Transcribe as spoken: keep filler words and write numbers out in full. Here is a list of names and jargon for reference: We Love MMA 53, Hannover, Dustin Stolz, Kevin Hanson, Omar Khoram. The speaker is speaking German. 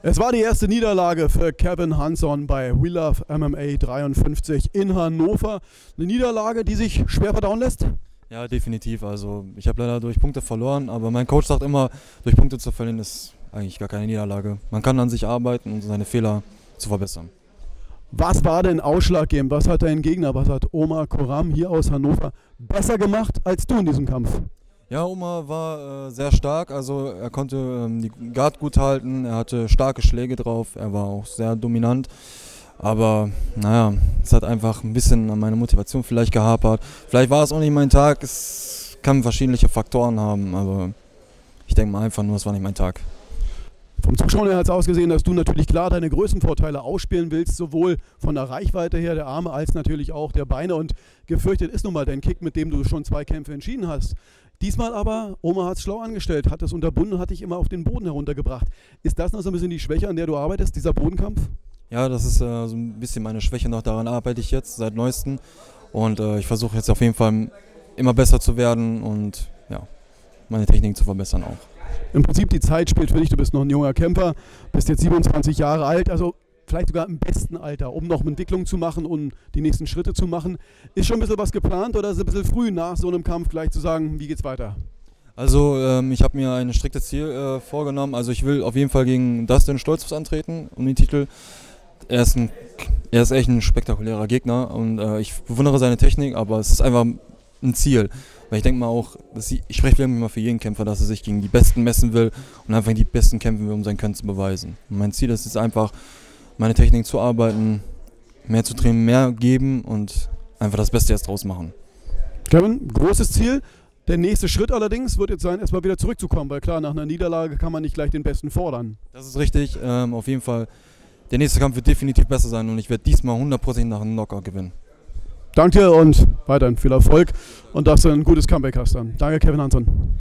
Es war die erste Niederlage für Kevin Hanson bei We Love M M A dreiundfünfzig in Hannover. Eine Niederlage, die sich schwer verdauen lässt? Ja, definitiv. Also ich habe leider durch Punkte verloren, aber mein Coach sagt immer, durch Punkte zu verlieren ist eigentlich gar keine Niederlage. Man kann an sich arbeiten, um seine Fehler zu verbessern. Was war denn ausschlaggebend? Was hat dein Gegner, was hat Omar Khoram hier aus Hannover besser gemacht als du in diesem Kampf? Ja, Omar war äh, sehr stark, also er konnte ähm, die Guard gut halten, er hatte starke Schläge drauf, er war auch sehr dominant, aber naja, es hat einfach ein bisschen an meiner Motivation vielleicht gehapert. Vielleicht war es auch nicht mein Tag, es kann verschiedene Faktoren haben, aber ich denke mal einfach nur, es war nicht mein Tag. Vom Zuschauen her hat es ausgesehen, dass du natürlich klar deine Größenvorteile ausspielen willst, sowohl von der Reichweite her der Arme als natürlich auch der Beine, und gefürchtet ist nun mal dein Kick, mit dem du schon zwei Kämpfe entschieden hast. Diesmal aber, Omar hat es schlau angestellt, hat es unterbunden, hat dich immer auf den Boden heruntergebracht. Ist das noch so ein bisschen die Schwäche, an der du arbeitest, dieser Bodenkampf? Ja, das ist äh, so ein bisschen meine Schwäche noch, daran arbeite ich jetzt seit Neuestem und äh, ich versuche jetzt auf jeden Fall immer besser zu werden und ja, meine Technik zu verbessern auch. Im Prinzip die Zeit spielt für dich, du bist noch ein junger Kämpfer, bist jetzt siebenundzwanzig Jahre alt, also vielleicht sogar im besten Alter, um noch Entwicklung zu machen und die nächsten Schritte zu machen. Ist schon ein bisschen was geplant oder ist es ein bisschen früh nach so einem Kampf gleich zu sagen, wie geht's weiter? Also ähm, ich habe mir ein striktes Ziel äh, vorgenommen, also ich will auf jeden Fall gegen Dustin Stolz antreten um den Titel. Er ist, ein, er ist echt ein spektakulärer Gegner und äh, ich bewundere seine Technik, aber es ist einfach ein Ziel. Weil ich denke mal auch, dass ich, ich spreche vielleicht mal für jeden Kämpfer, dass er sich gegen die Besten messen will und einfach die Besten kämpfen will, um sein Können zu beweisen. Und mein Ziel ist es einfach, meine Technik zu arbeiten, mehr zu trainieren, mehr geben und einfach das Beste erst draus machen. Kevin, großes Ziel. Der nächste Schritt allerdings wird jetzt sein, erstmal wieder zurückzukommen, weil klar, nach einer Niederlage kann man nicht gleich den Besten fordern. Das ist richtig. Ähm, auf jeden Fall, der nächste Kampf wird definitiv besser sein und ich werde diesmal hundertprozentig nach einem Knockout gewinnen. Danke dir und weiterhin viel Erfolg und dass du ein gutes Comeback hast dann. Danke, Kevin Hanson.